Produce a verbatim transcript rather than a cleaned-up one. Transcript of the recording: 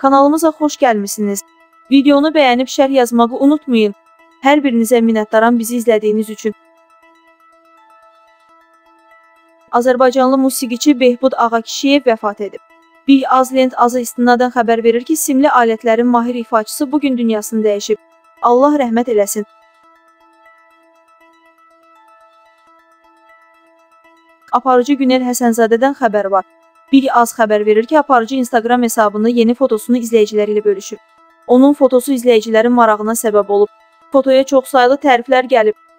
Kanalımıza hoş gəlmisiniz. Videonu beğenip şərh yazmağı unutmayın. Her birinizə minnətdaram bizi izlediğiniz için. Azərbaycanlı musiqiçi Behbud Ağa Kişiyev vəfat edib. Bir az lent azı istinadən xəbər verir ki, simli alətlərin mahir ifaçısı bugün dünyasını dəyişib. Allah rəhmət eləsin. Aparıcı Günel Hesenzadədən xəbər var. Bir az xəbər verir ki, aparıcı Instagram hesabını yeni fotosunu izləyiciləri ilə bölüşüb. Onun fotosu izləyicilərin marağına səbəb olub. Fotoya çox saylı təriflər gəlib.